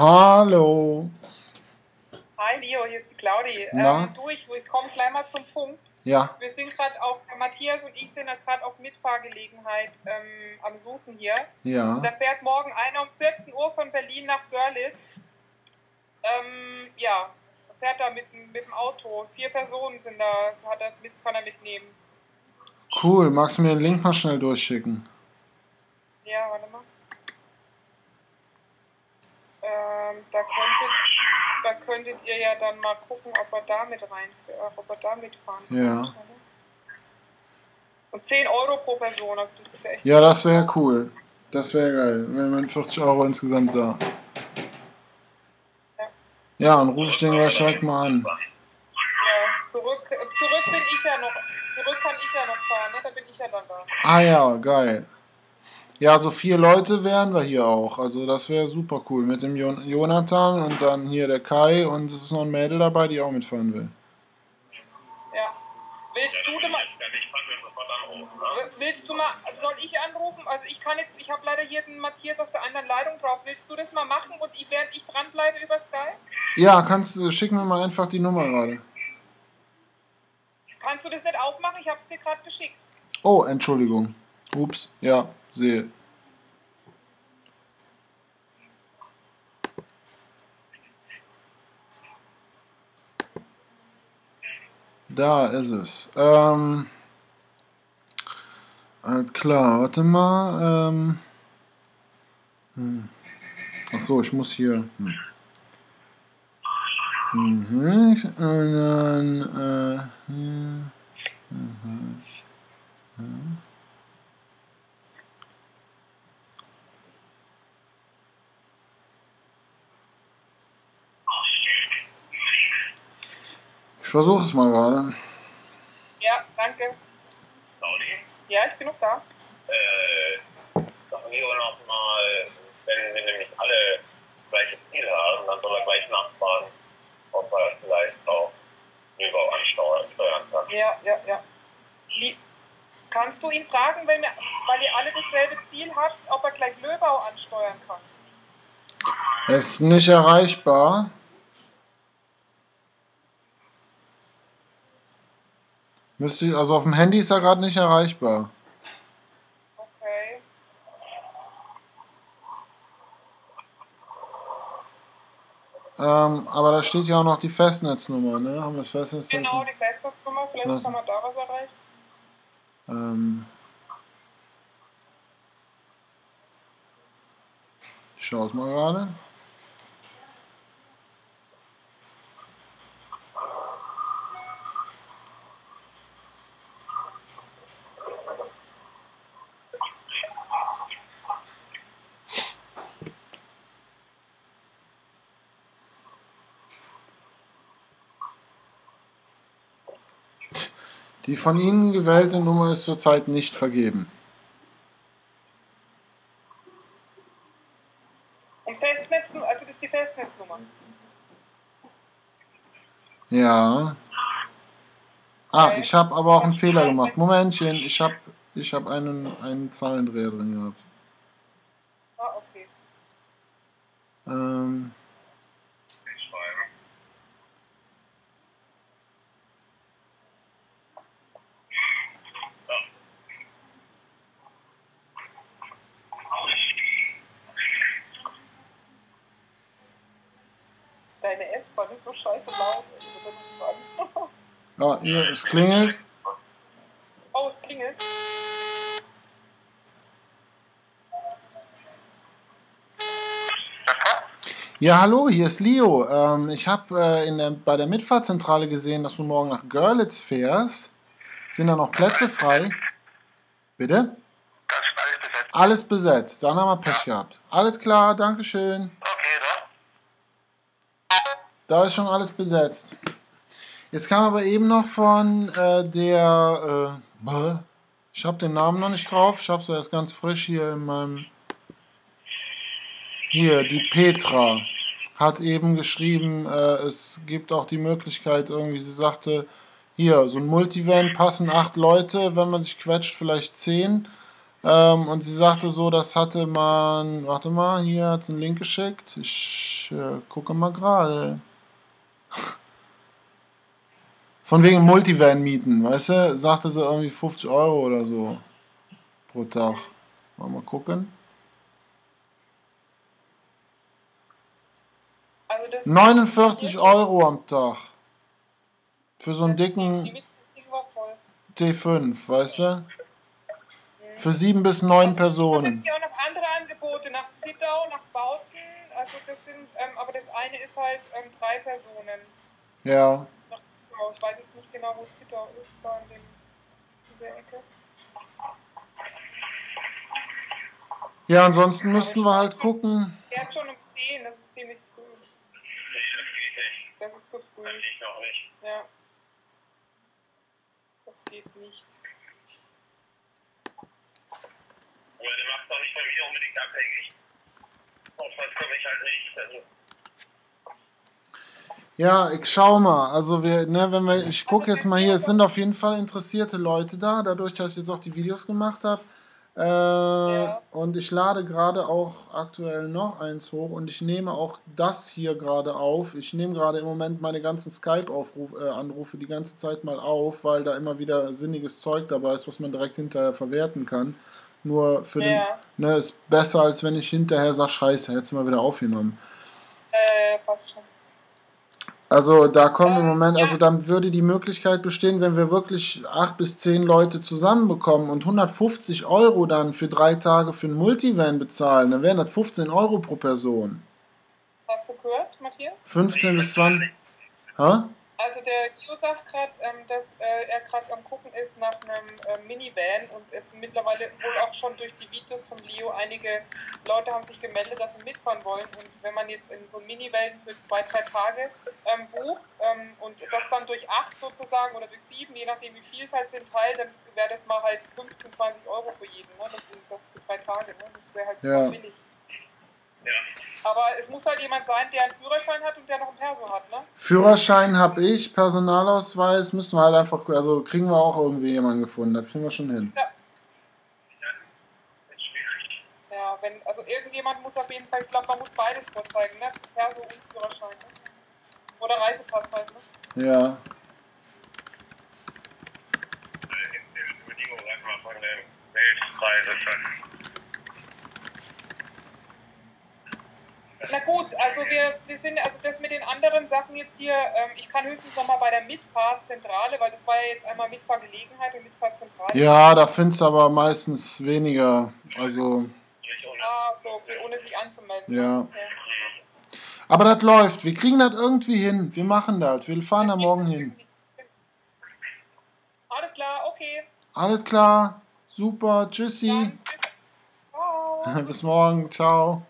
Hallo. Hi Leo, hier ist die Claudi. Ich komme gleich mal zum Punkt. Ja. Wir sind gerade auf, Matthias und ich sind gerade auf Mitfahrgelegenheit am Suchen hier. Ja. Da fährt morgen einer um 14 Uhr von Berlin nach Görlitz. Ja, fährt da mit dem Auto. 4 Personen sind da, kann er mitnehmen. Cool, magst du mir den Link mal schnell durchschicken? Ja, warte mal. Da könntet ihr ja dann mal gucken, ob er da mitfahren kann. Ja. Und 10 Euro pro Person, also das ist ja echt. Ja, das wäre cool. Das wäre geil. Wenn man 40 Euro insgesamt da. Ja, ja, dann rufe ich den gleich direkt mal an. Ja, zurück bin ich ja noch. Zurück kann ich ja noch fahren, ne? Da bin ich ja dann da. Ah ja, geil. Ja, so 4 Leute wären wir hier auch. Also das wäre super cool. Mit dem Jonathan und dann hier der Kai und es ist noch ein Mädel dabei, die auch mitfahren will. Ja. Willst du mal, soll ich anrufen? Also ich kann jetzt, ich habe leider hier den Matthias auf der anderen Leitung drauf. Willst du das mal machen und während ich dranbleibe über Skype? Ja, schick mir mal einfach die Nummer gerade. Kannst du das nicht aufmachen? Ich habe es dir gerade geschickt. Oh, Entschuldigung. Ups, ja. Sehe. Da ist es. Klar, warte mal. Achso, ich muss hier. Ich versuche es mal gerade. Ja, danke. Claudia? Ja, ich bin noch da. Sag Leo nochmal, wenn nämlich alle gleiche Ziele haben, dann soll er gleich nachfragen, ob er vielleicht auch Löbau ansteuern kann. Ja, ja, ja. Kannst du ihn fragen, weil ihr alle dasselbe Ziel habt, ob er gleich Löbau ansteuern kann? Er ist nicht erreichbar. Also auf dem Handy ist er gerade nicht erreichbar. Okay. Aber da steht ja auch noch die Festnetznummer, ne? Haben wir das Festnetznummer? Genau, die Festnetznummer. Vielleicht kann man da was erreichen. Ich schaue es mal gerade. Die von Ihnen gewählte Nummer ist zurzeit nicht vergeben. Und Festnetznummer, also das ist die Festnetznummer. Ja. Ah, ich habe aber auch einen Fehler gemacht. Momentchen, ich hab einen Zahlendreher drin gehabt. Ah, okay. Deine S-Bahn ist so scheiße laut. Ja, es klingelt. Oh, es klingelt. Ja, hallo, hier ist Leo. Ich habe bei der Mitfahrzentrale gesehen, dass du morgen nach Görlitz fährst. Sind da noch Plätze frei? Bitte? Das ist alles besetzt. Alles besetzt. Dann haben wir Pech gehabt. Alles klar, Dankeschön. Da ist schon alles besetzt. Jetzt kam aber eben noch von ich habe den Namen noch nicht drauf. Ich habe es erst ganz frisch hier in meinem... Hier, die Petra hat eben geschrieben, es gibt auch die Möglichkeit, irgendwie, sie sagte, hier, so ein Multivan passen 8 Leute, wenn man sich quetscht, vielleicht 10. Und sie sagte so, das hatte man, warte mal, hier hat sie einen Link geschickt. Ich gucke mal gerade. Von wegen Multivan mieten, weißt du? Sagte sie irgendwie 50 € oder so pro Tag. Mal gucken. Also das 49 € am Tag. Für so einen dicken T5, weißt du? Für 7 bis 9 Personen. Es gibt ja auch noch andere Angebote, nach Zittau, nach Bautzen. Also das sind, aber das eine ist halt 3 Personen. Ja. Nach Zittau. Ich weiß jetzt nicht genau, wo Zittau ist, da in der Ecke. Ja, ansonsten müssten wir halt gucken. Er hat schon um 10, das ist ziemlich früh. Das ist zu früh. Das geht noch nicht. Ja. Das geht nicht. Aber der macht doch nicht von mir unbedingt abhängig. Auf was komme ich halt nicht. Also. Ja, ich schau mal. Also wir, ne, wenn wir, ich gucke jetzt mal hier, es sind auf jeden Fall interessierte Leute da, dadurch, dass ich jetzt auch die Videos gemacht habe. Ja. Und ich lade gerade auch aktuell noch eins hoch und ich nehme auch das hier gerade auf. Ich nehme gerade im Moment meine ganzen Skype-Anrufe die ganze Zeit mal auf, weil da immer wieder sinniges Zeug dabei ist, was man direkt hinterher verwerten kann. Nur für ja. Den, ne, ist besser, als wenn ich hinterher sage, scheiße, hättest du mal wieder aufgenommen. Passt schon. Also da kommt im Moment, also dann würde die Möglichkeit bestehen, wenn wir wirklich 8 bis 10 Leute zusammenbekommen und 150 € dann für 3 Tage für ein Multivan bezahlen, dann wären das 15 € pro Person. Hast du gehört, Matthias? 15 bis 20. Ha? Also der Leo sagt gerade, dass er gerade am Gucken ist nach einem Minivan und es sind mittlerweile wohl auch schon durch die Videos von Leo einige Leute haben sich gemeldet, dass sie mitfahren wollen und wenn man jetzt in so Minivan für 2, 3 Tage bucht und das dann durch 8 sozusagen oder durch 7, je nachdem wie viel es halt sind, teilt, dann wäre das mal halt 15, 20 € für jeden, ne? Das sind das für 3 Tage, ne? Das wäre halt ja. Billig. Ja. Aber es muss halt jemand sein, der einen Führerschein hat und der noch einen Perso hat, ne? Führerschein habe ich, Personalausweis müssen wir halt einfach, also kriegen wir auch irgendwie jemanden gefunden, das kriegen wir schon hin. Ja, ja wenn, also irgendjemand muss auf jeden Fall, ich glaube, man muss beides vorzeigen, ne? Perso und Führerschein, ne? Oder Reisepass halt, ne? Ja. Bedingung einfach von der Weltreise. Na gut, also wir sind, also das mit den anderen Sachen jetzt hier, ich kann höchstens nochmal bei der Mitfahrzentrale, weil das war ja jetzt einmal Mitfahrgelegenheit und Mitfahrzentrale. Ja, da findest du aber meistens weniger, also... Ah, so, okay, ohne sich anzumelden. Ja. Okay. Aber das läuft, wir kriegen das irgendwie hin, wir machen das, wir fahren da morgen hin. Alles klar, okay. Alles klar, super, tschüssi. Dann, bis morgen, ciao.